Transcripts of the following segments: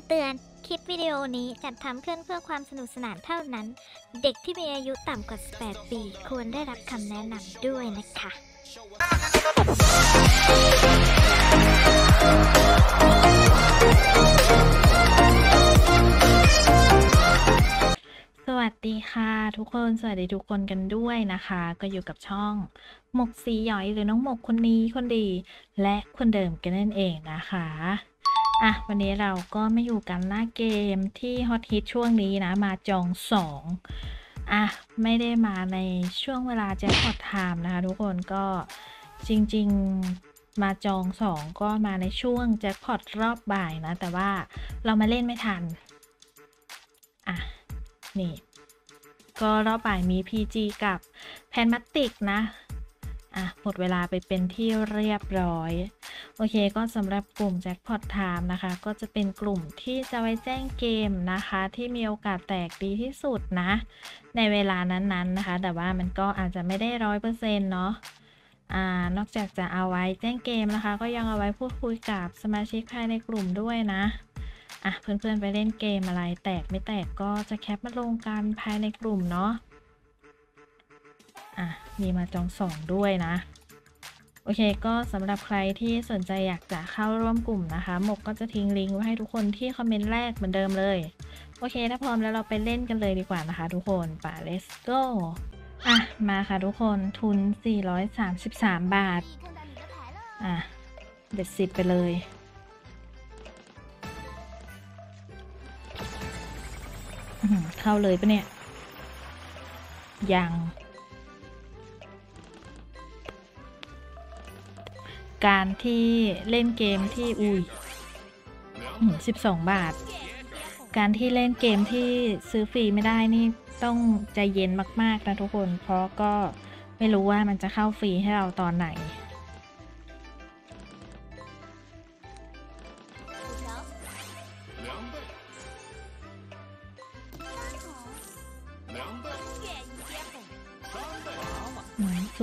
ำเตือนคลิปวิดีโอนี้จัดทำขึ้นเพื่อความสนุกสนานเท่านั้นเด็กที่มีอายุต่ำกว่า18ปีควรได้รับคำแนะนำด้วยนะคะสวัสดีค่ะทุกคนสวัสดีทุกคนกันด้วยนะคะก็อยู่กับช่องหมกสีหยอยหรือน้องหมกคนนี้คนดีและคนเดิมกันนั่นเองนะคะอ่ะวันนี้เราก็มาอยู่กันหน้าเกมที่ฮอตฮิตช่วงนี้นะมาจอง2อ่ะไม่ได้มาในช่วงเวลาแจ็คพอตไทม์นะคะทุกคนก็จริงๆมาจอง2ก็มาในช่วงแจ็คพอตรอบบ่ายนะแต่ว่าเรามาเล่นไม่ทันอ่ะนี่ก็รอบบ่ายมี PG กับแพนมัตติกนะอ่ะหมดเวลาไปเป็นที่เรียบร้อยโอเคก็สำหรับกลุ่มแจ็คพอตไทม์นะคะก็จะเป็นกลุ่มที่จะไว้แจ้งเกมนะคะที่มีโอกาสแตกดีที่สุดนะในเวลานั้นๆนะคะแต่ว่ามันก็อาจจะไม่ได้ 100% เนาะนอกจากจะเอาไว้แจ้งเกมนะคะก็ยังเอาไว้พูดคุยกับสมาชิกภายในกลุ่มด้วยนะอ่ะเพื่อนๆไปเล่นเกมอะไรแตกไม่แตกก็จะแคปมาลงกันภายในกลุ่มเนาะอ่ะมีมาจอง2ด้วยนะโอเคก็สำหรับใครที่สนใจอยากจะเข้าร่วมกลุ่มนะคะหมกก็จะทิ้งลิงก์ไว้ให้ทุกคนที่คอมเมนต์แรกเหมือนเดิมเลยโอเคถ้าพร้อมแล้วเราไปเล่นกันเลยดีกว่านะคะทุกคนป่ะ let's go อ่ะมาค่ะทุกคนทุน433บาทอ่ะเบ็ด10ไปเลยเข้าเลยปะเนี่ยยังการที่เล่นเกมที่12บาทการที่เล่นเกมที่ซื้อฟรีไม่ได้นี่ต้องใจเย็นมากๆนะทุกคนเพราะก็ไม่รู้ว่ามันจะเข้าฟรีให้เราตอนไหน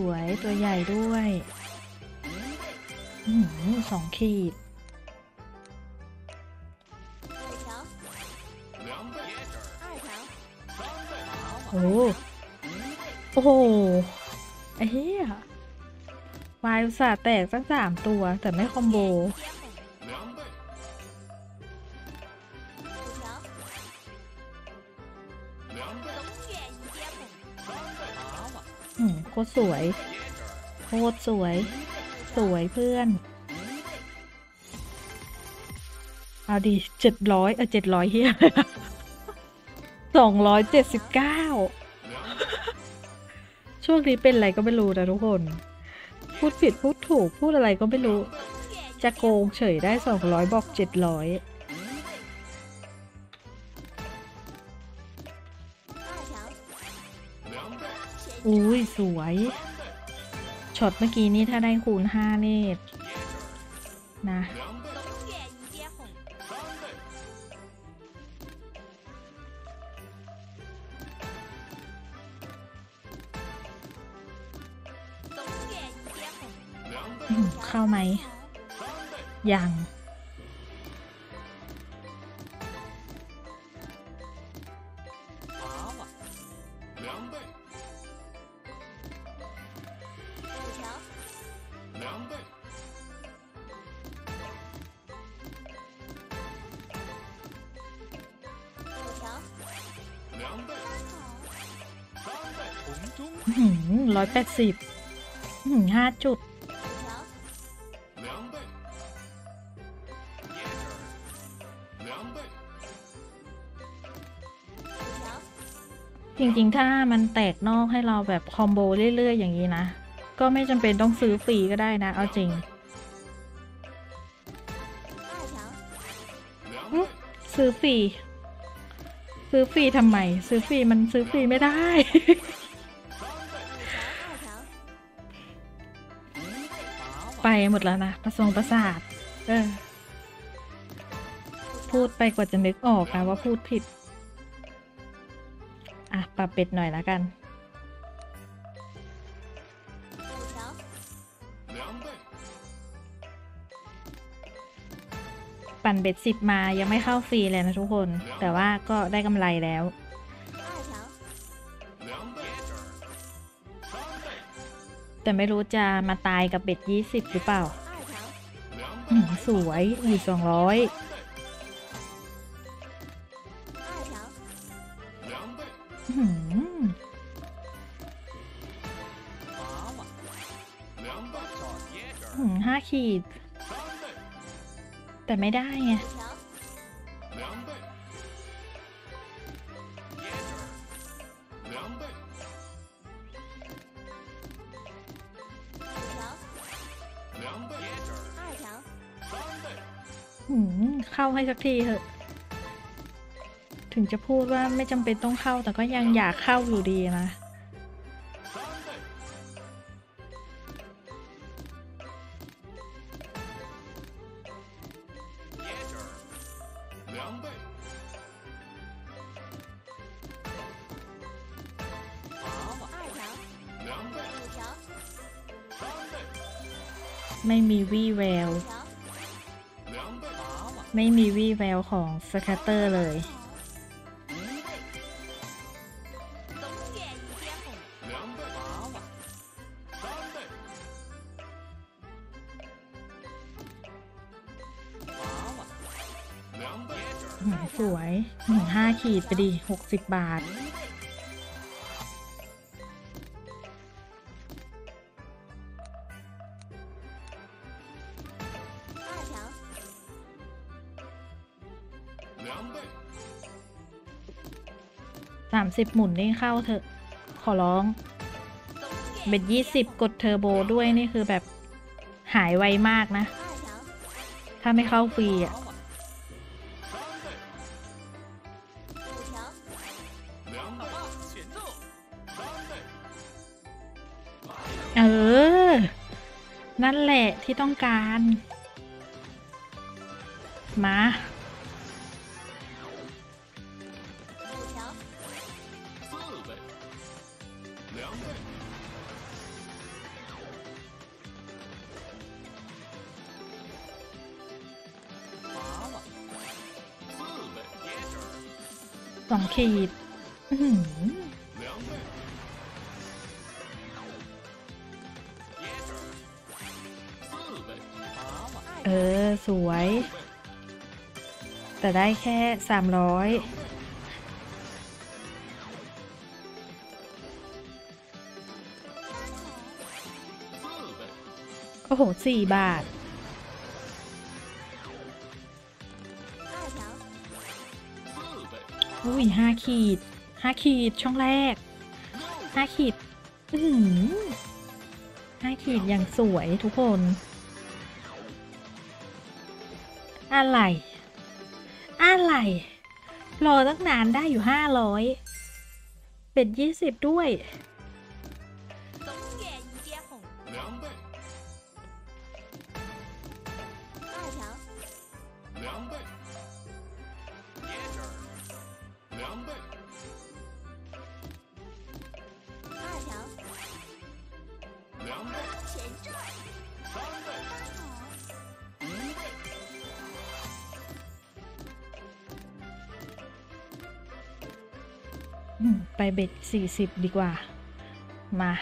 สวยตัวใหญ่ด้วย2 ขีดโอ้โอ้โหไอ้เหี้ยวายอุตส่าห์แตกสัก3 ตัวแต่ไม่คอมโบโคตรสวยโคตรสวยสวยเพื่อนเอาดิ700700เฮีย279ช่วงนี้เป็นอะไรก็ไม่รู้นะทุกคนพูดผิดพูดถูกพูดอะไรก็ไม่รู้จะโกงเฉยได้200บอก700อุ้ยสวยช็อตเมื่อกี้นี้ถ้าได้คูณ5นี่นะเข้าไหมยัง1805 จุดจริงๆถ้ามันแตกนอกให้เราแบบคอมโบเรื่อยๆอย่างนี้นะก็ไม่จำเป็นต้องซื้อฟรีก็ได้นะเอาจริงซื้อฟรีทำไมซื้อฟรีมันซื้อฟรีไม่ได้ไปหมดแล้วนะประสาทพูดไปกว่าจะนึกออกนะว่าพูดผิดอ่ะปรับเป็ดหน่อยละกันไป ปั่นเบ็ด10มายังไม่เข้าฟรีเลยนะทุกคนแต่ว่าก็ได้กำไรแล้วแต่ไม่รู้จะมาตายกับเบ็ด20หรือเปล่าสวยอยู่2005ขีดแต่ไม่ได้ไงเข้าให้สักทีเถอะถึงจะพูดว่าไม่จำเป็นต้องเข้าแต่ก็ยังอยากเข้าอยู่ดีนะไม่มีวี่แววของสแคตเตอร์เลยสวย5ขีดไปดี60 บาท30หมุนนี่เข้าเถอะขอร้องเบ็ด20กดเทอร์โบด้วยนี่คือแบบหายไวมากนะถ้าไม่เข้าฟรีอ่ะนั่นแหละที่ต้องการมา2 ขีดสวยแต่ได้แค่300โอ้โห4 บาทอุ้ย5 ขีดช่องแรก5 ขีด5 ขีดอย่างสวยทุกคนอะไรรอตั้งนานได้อยู่500เป็ด20ด้วยไปเบ็ด40ดีกว่ามา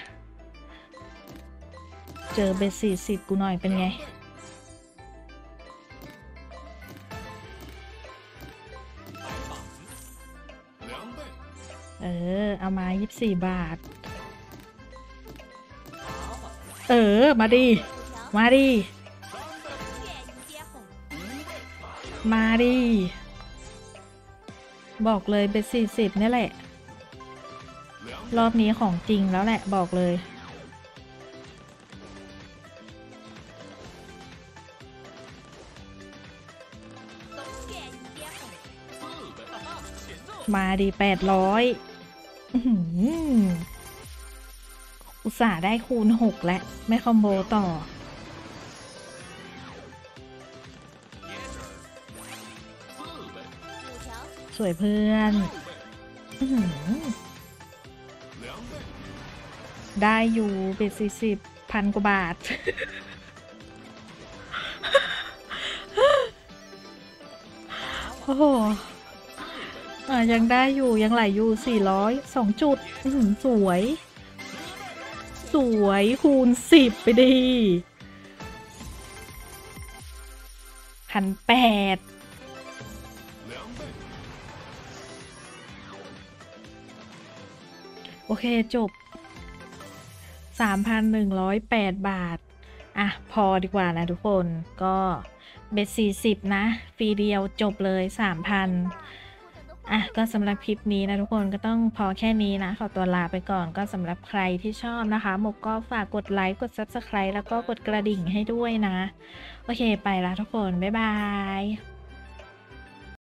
เจอเบ็ด40กูหน่อยเป็นไงเอามา24 บาทมาดิบอกเลยเบ็ด40นี่แหละรอบนี้ของจริงแล้วแหละบอกเลยมาดี800อุตส่าห์ได้คูณ6และไม่คอมโบต่อสวยเพื่อนได้อยู่เบ็ด40พันกว่าบาท โอ้โหยังได้อยู่ยังไหลอยู่400 2จุดสวยสวยคูณ10ไปดี1,800โอเคจบ 3,108 บาทอ่ะพอดีกว่านะทุกคนก็เบ็ด40นะฟรีเดียวจบเลย 3,000 อ่ะก็สำหรับคลิปนี้นะทุกคนก็ต้องพอแค่นี้นะขอตัวลาไปก่อนก็สำหรับใครที่ชอบนะคะหมกก็ฝากกดไลค์กด Subscribe แล้วก็กดกระดิ่งให้ด้วยนะโอเคไปละทุกคนบ๊ายบาย